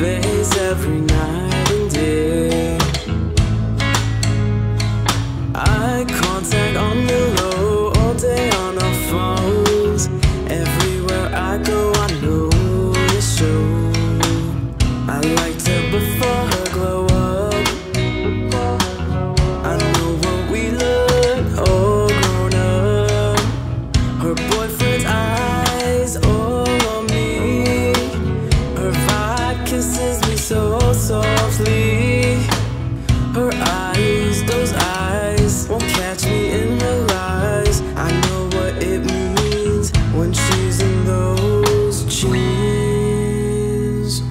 face every night and day. Eye contact on the low, all day on our phones. Everywhere I go, I know it shows. I liked her before her glow up. I know what we learned, all grown up. Her boyfriend's eyes all on me. Her vibe kisses me so softly. Her eyes, those eyes, won't catch me in her lies. I know what it means when she's in those jeans.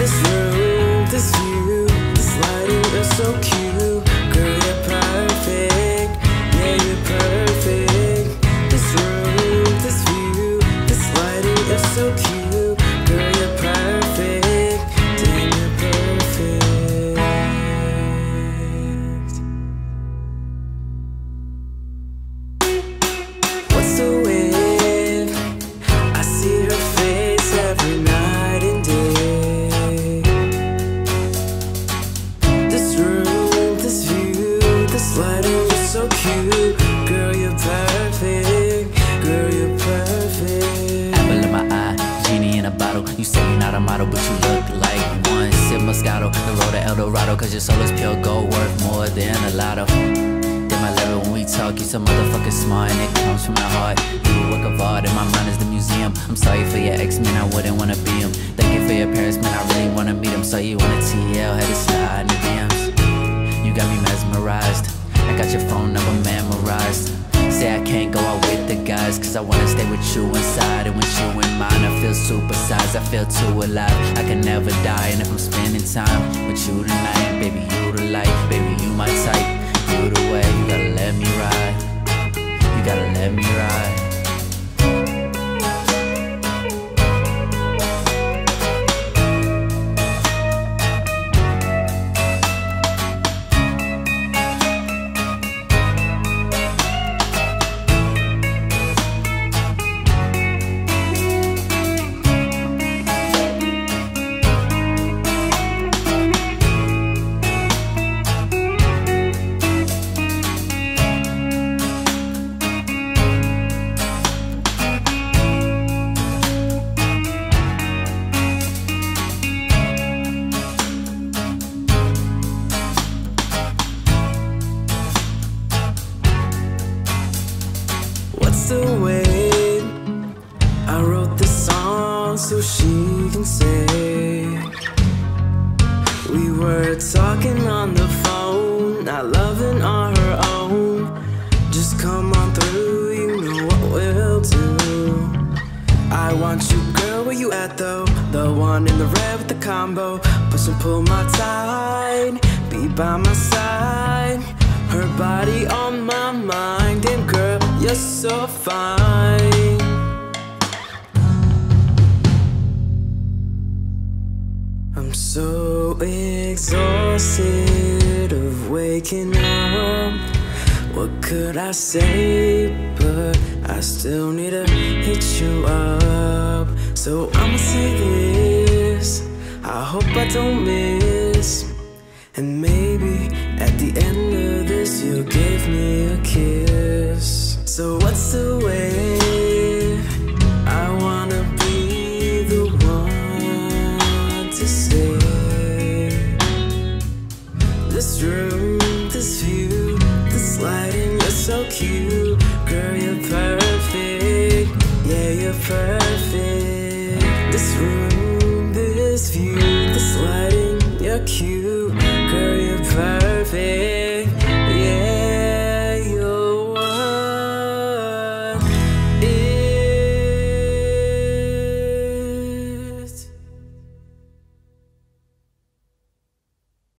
This room, this view, this lighting is so cute. Girl, you're perfect, yeah, you're perfect. This room, this view, this lighting is so cute. Girl, you're perfect, damn, you're perfect. What's the wave? I see her face every night and day. This room, this view, this lighting is so cute. Girl, you're perfect. Girl, you're perfect. Apple in my eye, genie in a bottle. You say you're not a model, but you look like one. Sip Moscato, the road to El Dorado. Cause your soul is pure gold, worth more than a lotto. Then my level when we talk, you so motherfucking smart, and it comes from my heart. You a work of art, and my mind is the museum. I'm sorry for your ex, man, I wouldn't wanna be him. Thank you for your parents, man, I really wanna meet him. So you wanna TL, had to slide in the DMs. You got me mesmerized, I got your phone number memorized. Say I can't go out with the guys, cause I wanna stay with you inside. And with you in mind, I feel supersized, I feel too alive. I can never die, and if I'm spending time with you tonight, baby, you the light, baby, you my type. You the way, you gotta let me ride, you gotta let me ride. What's the wave? I wrote this song so she can say. We were talking on the phone, not loving on her own. Just come on through, you know what we'll do. I want you, girl, where you at though? The one in the red with the combo. Push and pull my tide, be by my side. Her body on my mind, damn girl, you're so fine. I'm so exhausted of waking up. What could I say? But I still need to hit you up. So I'ma say this, I hope I don't miss. And maybe at the end of this you'll give me a kiss. So what's the wave? I wanna be the one to say. This room, this view, this lighting, you're so cute. Girl, you're perfect, yeah, you're perfect. This room, this view, this lighting, you're cute.